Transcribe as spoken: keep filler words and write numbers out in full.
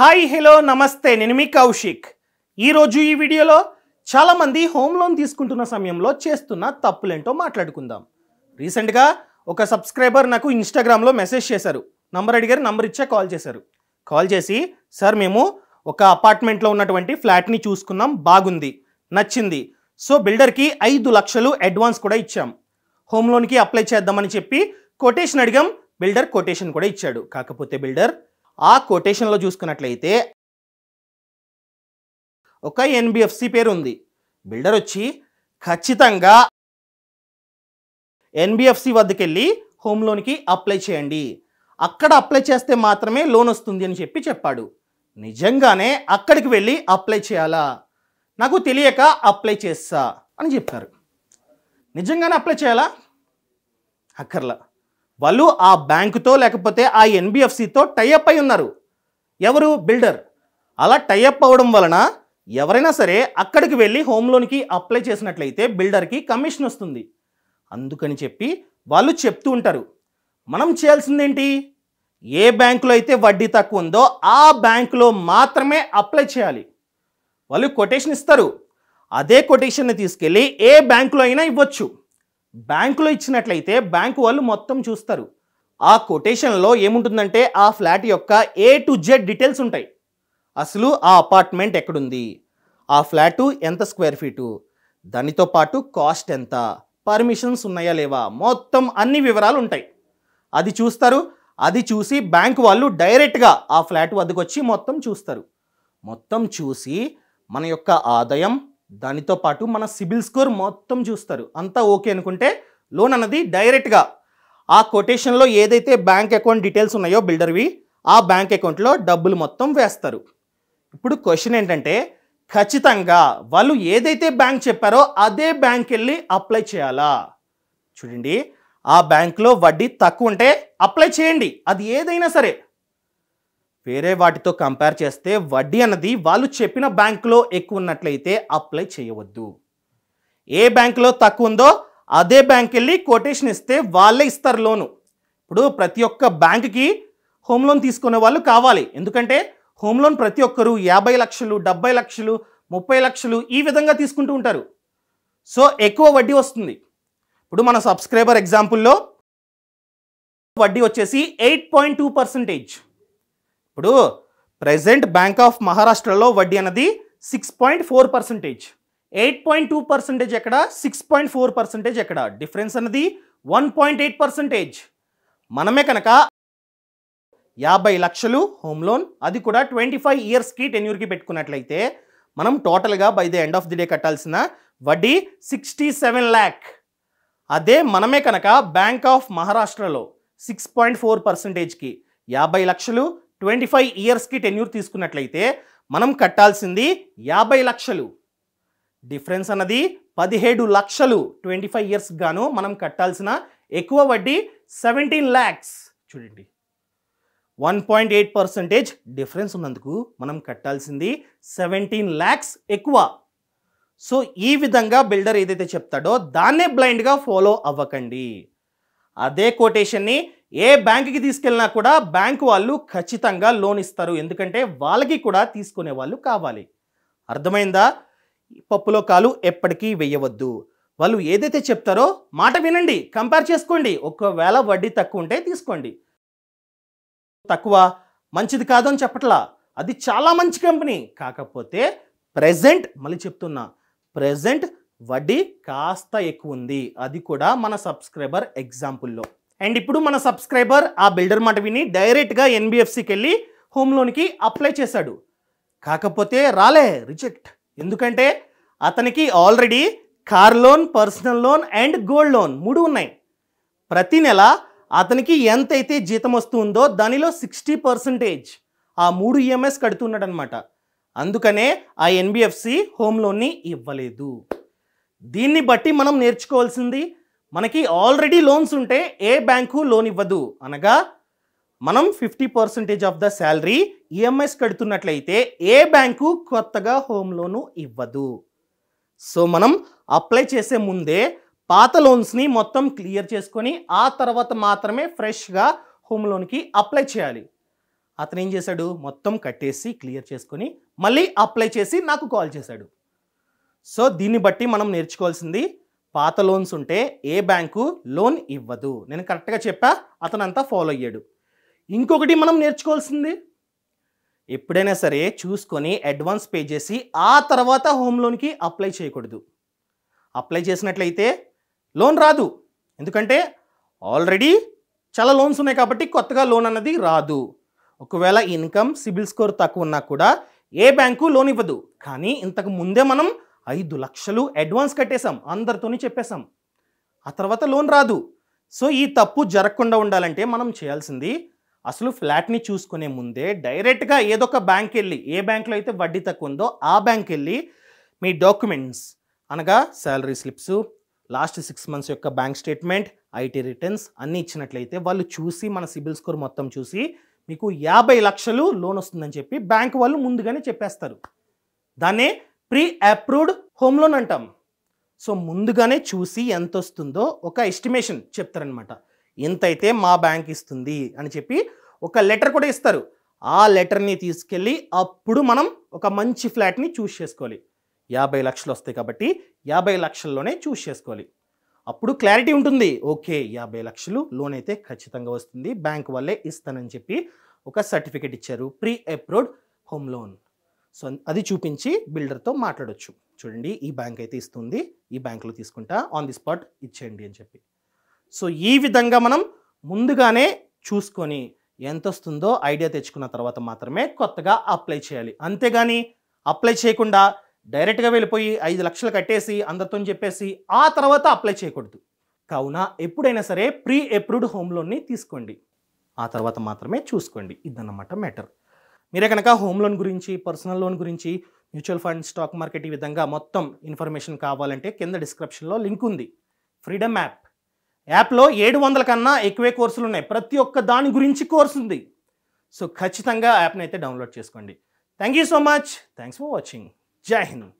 Hi hello नमस्ते नेनु मी कौशिक ई रोजु ई वीडियोलो चाला मंदी होम लोन तीसुकुंटुन्न समयंलो चेस्तुन्न तप्पुलेंटो माट्लाडुकुंदाम। रीसेंट गा ओक सब्सक्राइबर नाकु इंस्टाग्राम लो मेसेज चेशारु, नंबर अडिगारु, नंबर इच्चे कॉल चेशारु। कॉल चेसी सर मेमु ओक अपार्टमेंट लो उन्नटुवंटि फ्लाट नि चूसुकुन्नाम, बागुंदी, नच्चिंदी, सो बिल्डर की पाँच लक्षलु अडवांस कूडा इच्चाम, होम लोन की अप्लाई चेद्दामनि चेप्पि कोटेशन अडिगाम, बिल्डर कोटेशन कूडा इच्चाडु। काकपोते बिल्डर आ कोटेशन चूसुकुन्नट्लयिते ओक एन बी एफ सी पेरु उंदी, बिल्डर वच्ची खच्चितंगा एन बी एफ सी वद्दकेल्ली होम लोन की अप्लाई चेयंडी, अक्कड अप्लाई चेस्ते मात्रमे लोन वस्तुंदी अनि चेप्पि चेप्पाडु। निजंगाने अक्कडकी वेल्ली अप्लाई चेयाला, नाकु तेलियक अप्लाई चेस्ता अनि चेप्पारु। निजंगाने अप्लाई चेयाला अक्कर्ला, వాళ్ళు ఆ బ్యాంక్ తో లేకపోతే ఆ ఎన్ బి ఎఫ్ సి తో టై అప్ అయి ఉన్నారు। ఎవరు? బిల్డర్। అలా టై అప్ అవడం వలన ఎవరైనా సరే అక్కడికి వెళ్ళి హోమ్ లోన్ కి అప్లై చేసినట్లయితే బిల్డర్ కి కమిషన్ వస్తుంది, అందుకని చెప్పి వాళ్ళు చెప్తూ ఉంటారు। మనం చేయాల్సింది ఏంటి? ఏ బ్యాంక్ లో అయితే వడ్డీ తక్కువ ఉందో ఆ బ్యాంక్ లో మాత్రమే అప్లై చేయాలి। వాళ్ళు కొటేషన్ ఇస్తారు, అదే కొటేషన్ ని తీసుకెళ్లి ఏ బ్యాంక్ లో అయినా ఇవ్వచ్చు। బ్యాంకులో ఇచ్చినట్లయితే బ్యాంకు వాళ్ళు మొత్తం చూస్తారు। ఆ కొటేషన్లో ఏముంటుందంటే ఆ ఫ్లాట్ యొక్క ఏ టు జెడ్ డీటెయిల్స్ ఉంటాయి। అసలు ఆ అపార్ట్మెంట్ ఎక్కడుంది, ఆ ఫ్లాటు ఎంత స్క్వేర్ ఫీటు, దానితో పాటు కాస్ట్ ఎంత, పర్మిషన్స్ ఉన్నాయా లేవా, మొత్తం అన్ని వివరాలు ఉంటాయి। అది చూస్తారు, అది చూసి బ్యాంకు వాళ్ళు డైరెక్ట్గా ఆ ఫ్లాట్ వద్దకు వచ్చి మొత్తం చూస్తారు। మొత్తం చూసి మన యొక్క ఆదాయం దానితో పాటు మన సిబిల్ స్కోర్ మొత్తం చూస్తారు। అంతా ఓకే అనుకుంటే లోన్ అనేది డైరెక్ట్గా ఆ కొటేషన్లో ఏదైతే బ్యాంక్ అకౌంట్ డీటెయిల్స్ ఉన్నాయో బిల్డర్వి ఆ బ్యాంక్ అకౌంట్లో డబ్బులు మొత్తం వేస్తారు। ఇప్పుడు క్వశ్చన్ ఏంటంటే ఖచ్చితంగా వాళ్ళు ఏదైతే బ్యాంక్ చెప్పారో అదే బ్యాంక్ వెళ్ళి అప్లై చేయాలా? చూడండి, ఆ బ్యాంక్లో వడ్డీ తక్కువ ఉంటే అప్లై చేయండి, అది ఏదైనా సరే। వేరే వాటితో కంపేర్ చేస్తే వడ్డీ అన్నది వాళ్ళు చెప్పిన బ్యాంకులో ఎక్కువ ఉన్నట్లయితే అప్లై చేయవద్దు। ఏ బ్యాంకులో తక్కువ ఉందో అదే బ్యాంక్ వెళ్ళి కొటేషన్ ఇస్తే వాళ్ళే ఇస్తారు లోను। ఇప్పుడు ప్రతి ఒక్క బ్యాంక్కి హోమ్ లోన్ తీసుకునే వాళ్ళు కావాలి, ఎందుకంటే హోమ్ లోన్ ప్రతి ఒక్కరు యాభై లక్షలు, డెబ్బై లక్షలు, ముప్పై లక్షలు ఈ విధంగా తీసుకుంటూ ఉంటారు। సో ఎక్కువ వడ్డీ వస్తుంది। ఇప్పుడు మన సబ్స్క్రైబర్ ఎగ్జాంపుల్లో వడ్డీ వచ్చేసి ఎయిట్ పాయింట్ టూ పర్సెంటేజ్। ఇప్పుడు ప్రెజెంట్ బ్యాంక్ ఆఫ్ మహారాష్ట్రలో వడ్డీ అనేది six point four percentage, eight point two percentage ఎక్కడ, సిక్స్ పాయింట్ ఫోర్ పర్సెంటేజ్ ఎక్కడ, డిఫరెన్స్ అనేది వన్ పాయింట్ ఎయిట్ పర్సెంటేజ్। మనమే కనుక యాభై లక్షలు హోమ్ లోన్, అది కూడా ట్వంటీ ఫైవ్ ఇయర్స్కి టెన్యూర్కి పెట్టుకున్నట్లయితే మనం టోటల్గా by the end of the day కట్టాల్సిన వడ్డీ సిక్స్టీ సెవెన్ ల్యాక్। అదే మనమే కనుక బ్యాంక్ ఆఫ్ మహారాష్ట్రలో సిక్స్ పాయింట్ ఫోర్ పర్సెంటేజ్కి యాభై లక్షలు ట్వంటీ ఫైవ్ ఇయర్స్కి టెన్యూర్ తీసుకున్నట్లయితే మనం కట్టాల్సింది యాభై లక్షలు, డిఫరెన్స్ అన్నది పదిహేడు లక్షలు। ట్వంటీ ఫైవ్ ఇయర్స్ గాను మనం కట్టాల్సిన ఎక్కువ వడ్డీ సెవెంటీన్ ల్యాక్స్। చూడండి, one point eight percentage difference ఉన్నందుకు మనం కట్టాల్సింది సెవెంటీన్ ల్యాక్స్ ఎక్కువ। సో ఈ విధంగా బిల్డర్ ఏదైతే చెప్తాడో దాన్నే బ్లైండ్గా ఫాలో అవ్వకండి। అదే కొటేషన్ని ఏ బ్యాంక్కి తీసుకెళ్ళినా కూడా బ్యాంకు వాళ్ళు ఖచ్చితంగా లోన్ ఇస్తారు, ఎందుకంటే వాళ్ళకి కూడా తీసుకునే వాళ్ళు కావాలి। అర్థమైందా? పప్పులో కాలు ఎప్పటికీ వేయవద్దు, వాళ్ళు ఏదైతే చెప్తారో మాట వినండి, కంపేర్ చేసుకోండి। ఒకవేళ వడ్డీ తక్కువ ఉంటే తీసుకోండి, తక్కువ మంచిది కాదు అని చెప్పట్లా, అది చాలా మంచి కంపెనీ, కాకపోతే ప్రెజెంట్ మళ్ళీ చెప్తున్నా ప్రెజెంట్ వడ్డీ కాస్త ఎక్కువ ఉంది, అది కూడా మన సబ్స్క్రైబర్ ఎగ్జాంపుల్లో। అండ్ ఇప్పుడు మన సబ్స్క్రైబర్ ఆ బిల్డర్ మాట విని డైరెక్ట్గా ఎన్ బి ఎఫ్ సికి వెళ్ళి హోమ్ లోన్కి అప్లై చేశాడు, కాకపోతే రాలే, రిజెక్ట్। ఎందుకంటే అతనికి already car loan, personal loan and gold loan మూడు ఉన్నాయి। ప్రతి నెల అతనికి ఎంతైతే జీతం వస్తుందో దానిలో సిక్స్టీ పర్సెంటేజ్ ఆ మూడు ఈ ఎం ఐస్ కడుతున్నాడు అనమాట, అందుకనే ఆ N B F C home లోన్ని ఇవ్వలేదు। దీన్ని బట్టి మనం నేర్చుకోవాల్సింది, మనకి ఆల్రెడీ లోన్స్ ఉంటే ఏ బ్యాంకు లోన్ ఇవ్వదు, అనగా మనం fifty percentage of the salary E M Is కడుతున్నట్లయితే ఏ బ్యాంకు కొత్తగా హోమ్ లోను ఇవ్వదు। సో మనం అప్లై చేసే ముందే పాత లోన్స్ని మొత్తం క్లియర్ చేసుకొని ఆ తర్వాత మాత్రమే ఫ్రెష్గా హోమ్ లోన్కి అప్లై చేయాలి। అతను ఏం చేశాడు మొత్తం కట్టేసి క్లియర్ చేసుకొని మళ్ళీ అప్లై చేసి నాకు కాల్ చేశాడు. సో దీన్ని బట్టి మనం నేర్చుకోవాల్సింది పాత లోన్స్ ఉంటే ఏ బ్యాంకు లోన్ ఇవ్వదు. నేను కరెక్ట్గా చెప్పా, అతనంతా ఫాలో అయ్యాడు. ఇంకొకటి మనం నేర్చుకోవాల్సింది ఎప్పుడైనా సరే చూసుకొని అడ్వాన్స్ పే చేసి ఆ తర్వాత హోమ్ లోన్కి అప్లై చేయకూడదు. అప్లై చేసినట్లయితే లోన్ రాదు, ఎందుకంటే ఆల్రెడీ చాలా లోన్స్ ఉన్నాయి కాబట్టి కొత్తగా లోన్ అన్నది రాదు. ఒకవేళ ఇన్కమ్ సిబిల్ స్కోర్ తక్కువ ఉన్నా కూడా ఏ బ్యాంకు లోన్ ఇవ్వదు. కానీ ఇంతకు ముందే మనం ఐదు లక్షలు అడ్వాన్స్ కట్టేసాం, అందరితోనే చెప్పేసాం, ఆ తర్వాత లోన్ రాదు. సో ఈ తప్పు జరగకుండా ఉండాలంటే మనం చేయాల్సింది అసలు ఫ్లాట్ని చూసుకునే ముందే డైరెక్ట్గా ఏదో ఒక బ్యాంక్ వెళ్ళి, ఏ బ్యాంక్లో అయితే వడ్డీ తక్కువ ఉందో ఆ బ్యాంక్ వెళ్ళి మీ డాక్యుమెంట్స్ అనగా salary slips, last six months యొక్క బ్యాంక్ స్టేట్మెంట్, ఐటీ రిటర్న్స్ అన్నీ ఇచ్చినట్లయితే వాళ్ళు చూసి మన సిబిల్ స్కోర్ మొత్తం చూసి మీకు యాభై లక్షలు లోన్ వస్తుందని చెప్పి బ్యాంక్ వాళ్ళు ముందుగానే చెప్పేస్తారు. దాన్నే ప్రీ అప్రూవ్డ్ హోమ్ లోన్ అంటాం. సో ముందుగానే చూసి ఎంత వస్తుందో ఒక ఎస్టిమేషన్ చెప్తారనమాట. ఎంతైతే మా బ్యాంక్ ఇస్తుంది అని చెప్పి ఒక లెటర్ కూడా ఇస్తారు. ఆ లెటర్ని తీసుకెళ్ళి అప్పుడు మనం ఒక మంచి ఫ్లాట్ని చూస్ చేసుకోవాలి. యాభై లక్షలు వస్తాయి కాబట్టి యాభై లక్షల్లోనే చూస్ చేసుకోవాలి. అప్పుడు క్లారిటీ ఉంటుంది, ఓకే యాభై లక్షలు లోన్ అయితే ఖచ్చితంగా వస్తుంది, బ్యాంక్ వాళ్ళే ఇస్తానని చెప్పి ఒక సర్టిఫికేట్ ఇచ్చారు, pre approved home loan. So అది చూపించి బిల్డర్తో మాట్లాడవచ్చు, చూడండి ఈ బ్యాంక్ అయితే ఇస్తుంది, ఈ బ్యాంక్లో తీసుకుంటా, ఆన్ ది స్పాట్ ఇచ్చేయండి అని చెప్పి. సో ఈ విధంగా మనం ముందుగానే చూసుకొని ఎంత వస్తుందో ఐడియా తెచ్చుకున్న తర్వాత మాత్రమే కొత్తగా అప్లై చేయాలి. అంతేగాని అప్లై చేయకుండా డైరెక్ట్గా వెళ్ళిపోయి ఐదు లక్షలు కట్టేసి అందరితో చెప్పేసి ఆ తర్వాత అప్లై చేయకూడదు. కావున ఎప్పుడైనా సరే ప్రీ అప్రూవ్డ్ హోమ్ లోన్ని తీసుకోండి, ఆ తర్వాత మాత్రమే చూసుకోండి. ఇదన్నమాట మ్యాటర్. మీరే కనుక హోమ్ లోన్ గురించి, పర్సనల్ లోన్ గురించి, మ్యూచువల్ ఫండ్, స్టాక్ మార్కెట్ ఈ విధంగా మొత్తం ఇన్ఫర్మేషన్ కావాలంటే కింద డిస్క్రిప్షన్లో లింక్ ఉంది. ఫ్రీడమ్ యాప్ యాప్లో ఏడు వందల కన్నా ఎక్కువే కోర్సులు ఉన్నాయి, ప్రతి ఒక్క దాని గురించి కోర్సు ఉంది. సో ఖచ్చితంగా యాప్ని అయితే డౌన్లోడ్ చేసుకోండి. Thank you so much. Thanks for watching. జై హింద్.